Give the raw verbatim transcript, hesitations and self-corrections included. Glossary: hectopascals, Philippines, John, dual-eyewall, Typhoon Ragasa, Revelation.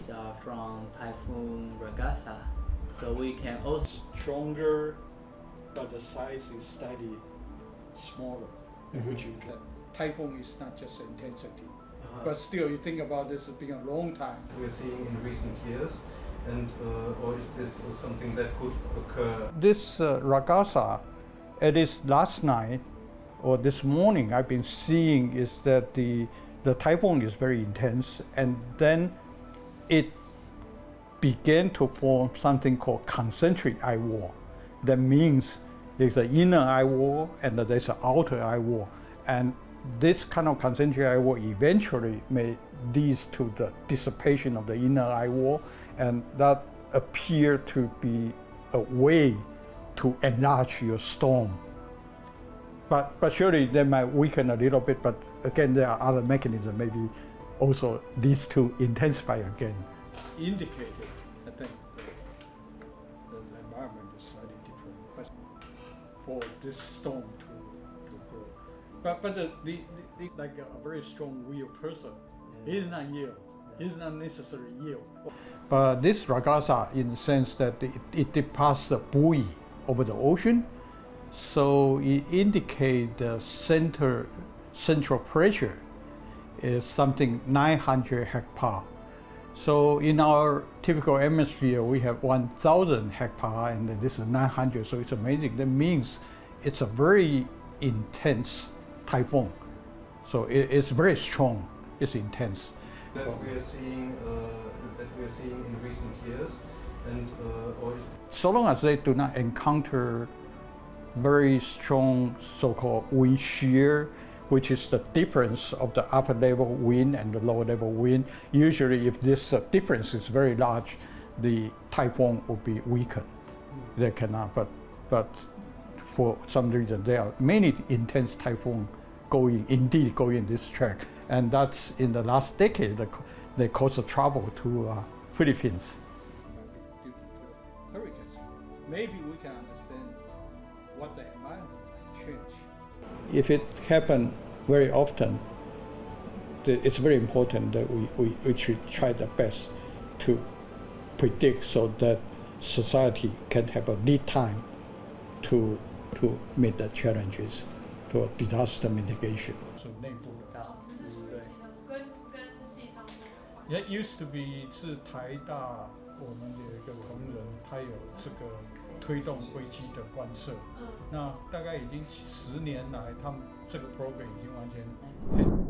is uh, from Typhoon Ragasa, so we can also stronger, but the size is slightly smaller. Mm-hmm. Which you get. Typhoon is not just intensity, uh-huh. but still you think about this as being a long time. We're seeing in recent years, and uh, or is this something that could occur? This uh, Ragasa, it is last night or this morning I've been seeing is that the the typhoon is very intense, and then it began to form something called concentric eye wall. That means there's an inner eye wall and there's an outer eye wall, and this kind of concentric eye wall eventually may lead to the dissipation of the inner eye wall, and that appear to be a way to enlarge your storm. But, but surely they might weaken a little bit, but again, there are other mechanisms maybe also leads to intensify again. Indicated, I think, the environment is slightly different, but for this storm to, to grow. But, but the, the, the, like a very strong real person, yeah. He's not ill, yeah. He's not necessarily ill. But this Ragasa, in the sense that it, it departs the buoy over the ocean, so it indicates the center, central pressure is something nine hundred hectopascals. So in our typical atmosphere, we have one thousand hectopascals, and this is nine hundred, so it's amazing. That means it's a very intense typhoon. So it, it's very strong, it's intense. That we are seeing, uh, that we are seeing in recent years, and uh, always. So long as they do not encounter very strong so-called wind shear, which is the difference of the upper level wind and the lower level wind. Usually if this uh, difference is very large, the typhoon will be weakened. Mm. They cannot, but, but for some reason there are many intense typhoons going, indeed going this track. And that's in the last decade, that they caused the trouble to uh, Philippines. Hurricanes, maybe we can understand what the environment changed. If it happens very often, it's very important that we, we, we should try the best to predict so that society can have a lead time to, to meet the challenges, to disaster mitigation. So they put down. It used to be 是台大我们有一个同仁，他有这个推动危机的观测。那大概已经十年来，他们这个 program 已经完全。